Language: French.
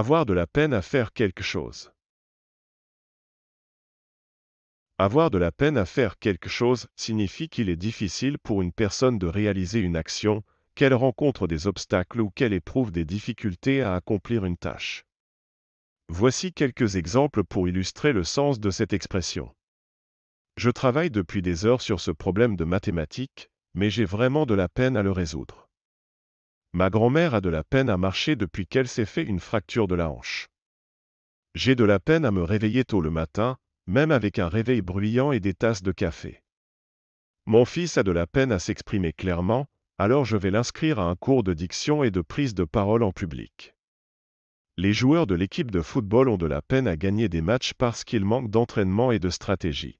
Avoir de la peine à faire quelque chose. Avoir de la peine à faire quelque chose signifie qu'il est difficile pour une personne de réaliser une action, qu'elle rencontre des obstacles ou qu'elle éprouve des difficultés à accomplir une tâche. Voici quelques exemples pour illustrer le sens de cette expression. Je travaille depuis des heures sur ce problème de mathématiques, mais j'ai vraiment de la peine à le résoudre. Ma grand-mère a de la peine à marcher depuis qu'elle s'est fait une fracture de la hanche. J'ai de la peine à me réveiller tôt le matin, même avec un réveil bruyant et des tasses de café. Mon fils a de la peine à s'exprimer clairement, alors je vais l'inscrire à un cours de diction et de prise de parole en public. Les joueurs de l'équipe de football ont de la peine à gagner des matchs parce qu'ils manquent d'entraînement et de stratégie.